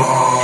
awful.